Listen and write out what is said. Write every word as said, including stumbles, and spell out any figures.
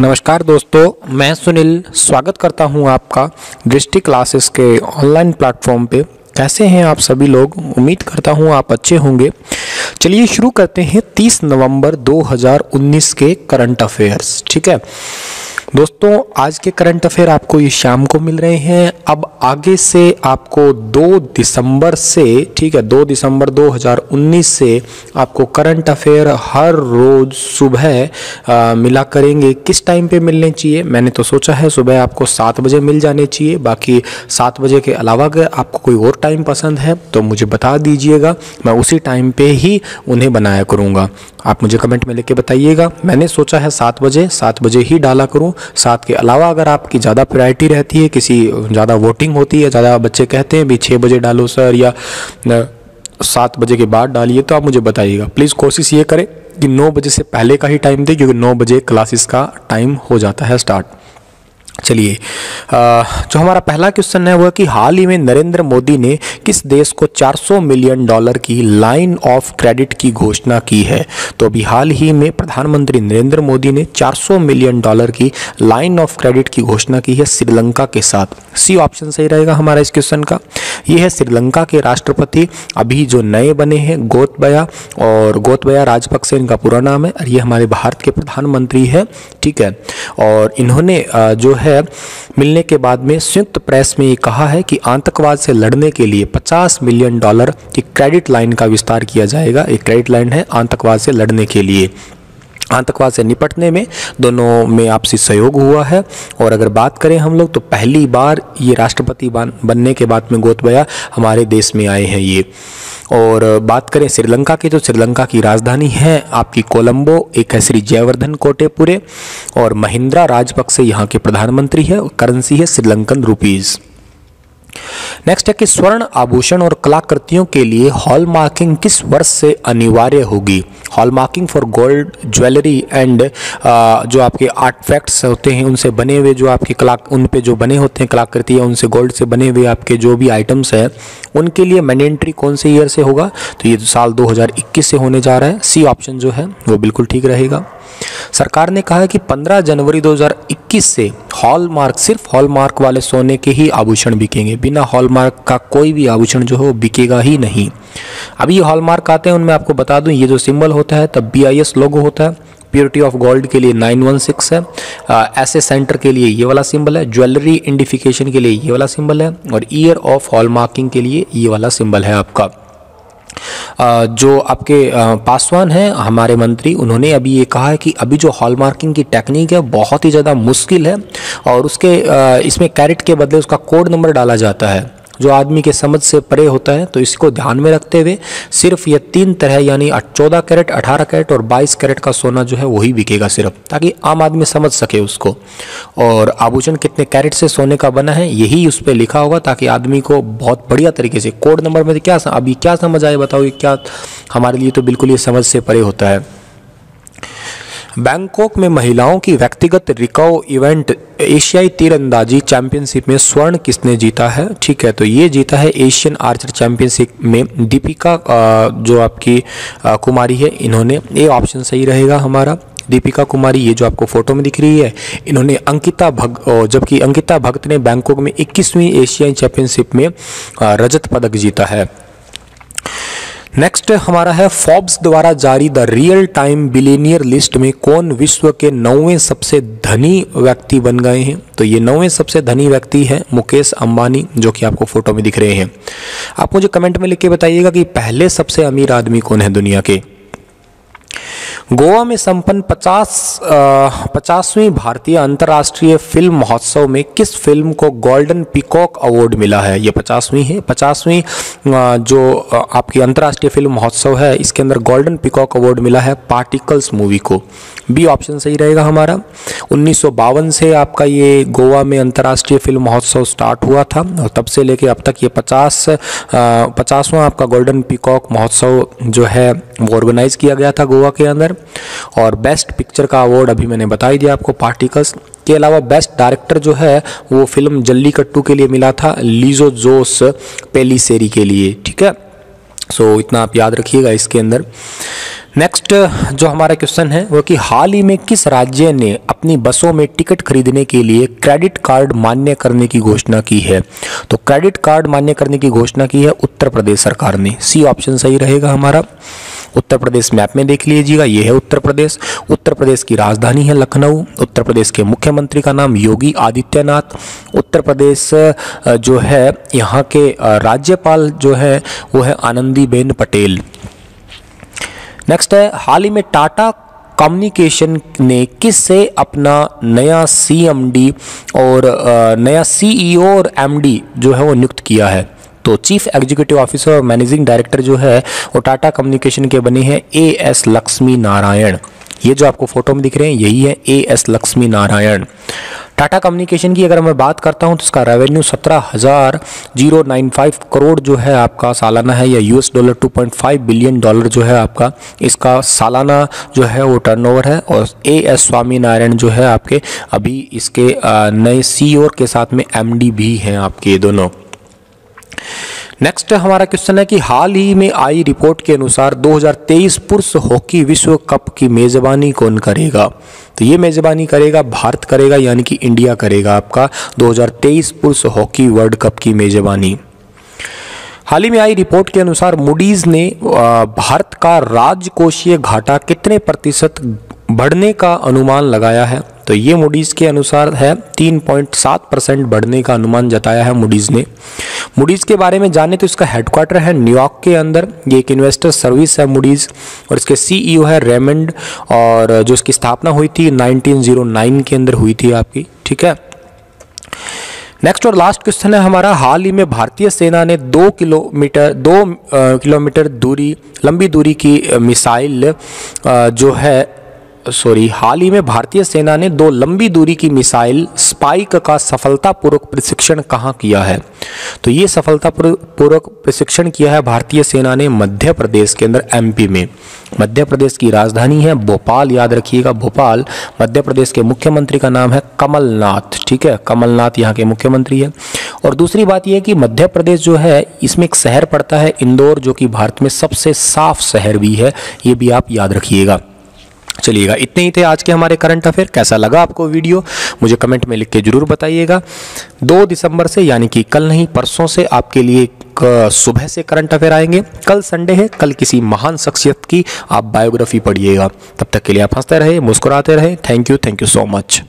नमस्कार दोस्तों, मैं सुनील स्वागत करता हूं आपका दृष्टि क्लासेस के ऑनलाइन प्लेटफॉर्म पे। कैसे हैं आप सभी लोग? उम्मीद करता हूं आप अच्छे होंगे। चलिए शुरू करते हैं तीस नवंबर दो हज़ार उन्नीस के करंट अफेयर्स। ठीक है दोस्तों, आज के करंट अफेयर आपको ये शाम को मिल रहे हैं। अब आगे से आपको दो दिसंबर से, ठीक है दो दिसंबर दो हज़ार उन्नीस से आपको करंट अफेयर हर रोज़ सुबह मिला करेंगे। किस टाइम पे मिलने चाहिए? मैंने तो सोचा है सुबह आपको सात बजे मिल जाने चाहिए। बाकी सात बजे के अलावा अगर आपको कोई और टाइम पसंद है तो मुझे बता दीजिएगा, मैं उसी टाइम पर ही उन्हें बनाया करूँगा। आप मुझे कमेंट में लेके बताइएगा। मैंने सोचा है सात बजे सात बजे ही डाला करूँ। साथ के अलावा अगर आपकी ज़्यादा प्रायोरिटी रहती है, किसी ज़्यादा वोटिंग होती है, ज़्यादा बच्चे कहते हैं भी छः बजे डालो सर या सात बजे के बाद डालिए, तो आप मुझे बताइएगा। प्लीज़ कोशिश ये करें कि नौ बजे से पहले का ही टाइम दें, क्योंकि नौ बजे क्लासेस का टाइम हो जाता है स्टार्ट। चलिए, जो हमारा पहला क्वेश्चन है वह कि हाल ही में नरेंद्र मोदी ने किस देश को चार सौ मिलियन डॉलर की लाइन ऑफ क्रेडिट की घोषणा की है? तो अभी हाल ही में प्रधानमंत्री नरेंद्र मोदी ने चार सौ मिलियन डॉलर की लाइन ऑफ क्रेडिट की घोषणा की है श्रीलंका के साथ। सी ऑप्शन सही रहेगा हमारा इस क्वेश्चन का। ये है श्रीलंका के राष्ट्रपति अभी जो नए बने हैं गोतबाया, और गोतबाया राजपक्षे इनका पूरा नाम है, और ये हमारे भारत के प्रधानमंत्री है। ठीक है, और इन्होंने जो है मिलने के बाद में संयुक्त प्रेस में ये कहा है कि आतंकवाद से लड़ने के लिए पचास मिलियन डॉलर की क्रेडिट लाइन का विस्तार किया जाएगा। एक क्रेडिट लाइन है आतंकवाद से लड़ने के लिए। आतंकवाद से निपटने में दोनों में आपसी सहयोग हुआ है। और अगर बात करें हम लोग, तो पहली बार ये राष्ट्रपति बनने के बाद में गोतबाया हमारे देश में आए हैं ये। और बात करें श्रीलंका की, तो श्रीलंका की राजधानी है आपकी कोलंबो, एक है श्री जयवर्धन कोटेपुरे, और महिंद्रा राजपक्षे यहाँ के प्रधानमंत्री है। करेंसी है श्रीलंकन रुपीज़। नेक्स्ट है कि स्वर्ण आभूषण और कलाकृतियों के लिए हॉलमार्किंग किस वर्ष से अनिवार्य होगी? Hallmarking for gold jewellery and जो आपके आर्टिफैक्ट्स होते हैं उनसे बने हुए जो आपके कला उन पे जो बने होते हैं कलाकृतियाँ, उनसे गोल्ड से बने हुए आपके जो भी आइटम्स हैं उनके लिए मैंडेटरी कौन से ईयर से होगा? तो ये साल दो हज़ार इक्कीस से होने जा रहा है। सी ऑप्शन जो है वो बिल्कुल ठीक रहेगा। सरकार ने कहा है कि पंद्रह जनवरी दो हज़ार इक्कीस से हॉलमार्क, सिर्फ हॉलमार्क वाले सोने के ही आभूषण बिकेंगे। बिना हॉलमार्क का कोई भी आभूषण जो हो बिकेगा ही नहीं। अभी ये हॉलमार्क आते हैं उनमें आपको बता दूं, ये जो सिंबल होता है तब बी आई एस लोगो होता है। प्योरिटी ऑफ गोल्ड के लिए नौ एक छह है, ऐसे सेंटर के लिए ये वाला सिंबल है, ज्वेलरी इंडिफिकेशन के लिए ये वाला सिंबल है, और ईयर ऑफ हॉलमार्किंग के लिए ये वाला सिंबल है आपका। जो आपके पासवान हैं हमारे मंत्री, उन्होंने अभी ये कहा है कि अभी जो हॉलमार्किंग की टेक्निक है बहुत ही ज़्यादा मुश्किल है, और उसके इसमें कैरेट के बदले उसका कोड नंबर डाला जाता है जो आदमी के समझ से परे होता है। तो इसको ध्यान में रखते हुए सिर्फ ये तीन तरह यानी चौदह कैरेट, अठारह कैरेट और बाईस कैरेट का सोना जो है वही बिकेगा सिर्फ, ताकि आम आदमी समझ सके उसको। और आभूषण कितने कैरेट से सोने का बना है यही उस पर लिखा होगा, ताकि आदमी को बहुत बढ़िया तरीके से कोड नंबर में क्या अभी क्या समझ आए बताओ, ये क्या हमारे लिए तो बिल्कुल ये समझ से परे होता है। बैंकॉक में महिलाओं की व्यक्तिगत रिकर्व इवेंट एशियाई तीरंदाजी चैंपियनशिप में स्वर्ण किसने जीता है? ठीक है, तो ये जीता है एशियन आर्चर चैंपियनशिप में दीपिका जो आपकी कुमारी है इन्होंने। ये ऑप्शन सही रहेगा हमारा, दीपिका कुमारी। ये जो आपको फोटो में दिख रही है इन्होंने अंकिता भग जबकि अंकिता भगत ने बैंकॉक में इक्कीसवीं एशियाई चैंपियनशिप में रजत पदक जीता है। नेक्स्ट हमारा है फोर्ब्स द्वारा जारी the real time billionaire list में कौन विश्व के नौवें सबसे धनी व्यक्ति बन गए हैं? तो ये नौवें सबसे धनी व्यक्ति है मुकेश अंबानी, जो कि आपको फोटो में दिख रहे हैं। आप मुझे कमेंट में लिख के बताइएगा कि पहले सबसे अमीर आदमी कौन है दुनिया के। गोवा में संपन्न पचासवीं भारतीय अंतर्राष्ट्रीय फिल्म महोत्सव में किस फिल्म को गोल्डन पीकॉक अवार्ड मिला है? ये पचासवीं है, पचासवीं जो आपकी अंतर्राष्ट्रीय फिल्म महोत्सव है इसके अंदर गोल्डन पीकॉक अवार्ड मिला है पार्टिकल्स मूवी को। बी ऑप्शन सही रहेगा हमारा। उन्नीस सौ बावन से आपका ये गोवा में अंतर्राष्ट्रीय फिल्म महोत्सव स्टार्ट हुआ था, और तब से लेके अब तक ये पचास पचासवां आपका गोल्डन पीकॉक महोत्सव जो है वो ऑर्गेनाइज किया गया था गोवा के अंदर। और बेस्ट पिक्चर का अवार्ड अभी मैंने बता ही दिया आपको पार्टिकल्स के अलावा। बेस्ट डायरेक्टर जो है वो फिल्म जल्लीकट्टू के लिए मिला था लिजोजोस पेलीसेरी के लिए। ठीक है, सो इतना आप याद रखिएगा इसके अंदर। नेक्स्ट जो हमारा क्वेश्चन है वो कि हाल ही में किस राज्य ने अपनी बसों में टिकट खरीदने के लिए क्रेडिट कार्ड मान्य करने की घोषणा की है? तो क्रेडिट कार्ड मान्य करने की घोषणा की है उत्तर प्रदेश सरकार ने। सी ऑप्शन सही रहेगा हमारा। उत्तर प्रदेश मैप में देख लीजिएगा, ये है उत्तर प्रदेश। उत्तर प्रदेश की राजधानी है लखनऊ। उत्तर प्रदेश के मुख्यमंत्री का नाम योगी आदित्यनाथ। उत्तर प्रदेश जो है यहाँ के राज्यपाल जो है वो है आनंदीबेन पटेल। नेक्स्ट है, हाल ही में टाटा कम्युनिकेशन ने किससे अपना नया सीएमडी और नया सीईओ और एमडी जो है वो नियुक्त किया है? तो चीफ एग्जीक्यूटिव ऑफिसर और मैनेजिंग डायरेक्टर जो है वो टाटा कम्युनिकेशन के बने हैं ए एस लक्ष्मी नारायण। ये जो आपको फोटो में दिख रहे हैं यही है A S Lakshmi Narayan. Tata communication की अगर मैं बात करता हूं तो इसका रेवेन्यू सत्रह हज़ार जीरो नाइन फाइव करोड़ जो है आपका सालाना है, या US dollar two point five billion dollar जो है आपका इसका सालाना जो है वो टर्नओवर है। और ए एस स्वामी नारायण जो है आपके अभी इसके नए सीईओ के साथ में एमडी भी हैं आपके दोनों। नेक्स्ट हमारा क्वेश्चन है कि हाल ही में आई रिपोर्ट के अनुसार दो हज़ार तेईस पुरुष हॉकी विश्व कप की मेज़बानी कौन करेगा? तो ये मेज़बानी करेगा भारत करेगा, यानी कि इंडिया करेगा आपका दो हज़ार तेईस पुरुष हॉकी वर्ल्ड कप की मेज़बानी। हाल ही में आई रिपोर्ट के अनुसार मूडीज ने भारत का राजकोषीय घाटा कितने प्रतिशत बढ़ने का अनुमान लगाया है? तो ये मूडीज़ के अनुसार है तीन पॉइंट सात परसेंट बढ़ने का अनुमान जताया है मूडीज़ ने। मूडीज़ के बारे में जाने तो इसका हेडक्वार्टर है न्यूयॉर्क के अंदर, ये एक इन्वेस्टर सर्विस है मूडीज़, और इसके सीईओ है रेमंड, और जो इसकी स्थापना हुई थी नाइनटीन ओ नाइन के अंदर हुई थी आपकी, ठीक है। नेक्स्ट और लास्ट क्वेश्चन है हमारा, हाल ही में भारतीय सेना ने दो किलोमीटर दो किलोमीटर दूरी लंबी दूरी की मिसाइल जो है सॉरी हाल ही में भारतीय सेना ने दो लंबी दूरी की मिसाइल स्पाइक का सफलतापूर्वक प्रशिक्षण कहाँ किया है? तो ये सफलतापूर्वक प्रशिक्षण किया है भारतीय सेना ने मध्य प्रदेश के अंदर, एमपी में। मध्य प्रदेश की राजधानी है भोपाल, याद रखिएगा भोपाल। मध्य प्रदेश के मुख्यमंत्री का नाम है कमलनाथ, ठीक है, कमलनाथ यहाँ के मुख्यमंत्री है। और दूसरी बात यह है कि मध्य प्रदेश जो है इसमें एक शहर पड़ता है इंदौर, जो कि भारत में सबसे साफ शहर भी है, ये भी आप याद रखिएगा। चलिएगा, इतने ही थे आज के हमारे करंट अफेयर। कैसा लगा आपको वीडियो मुझे कमेंट में लिख के ज़रूर बताइएगा। दो दिसंबर से यानी कि कल नहीं परसों से आपके लिए एक सुबह से करंट अफेयर आएंगे। कल संडे है, कल किसी महान शख्सियत की आप बायोग्राफी पढ़िएगा। तब तक के लिए आप हंसते रहे मुस्कुराते रहे। Thank you, thank you so much.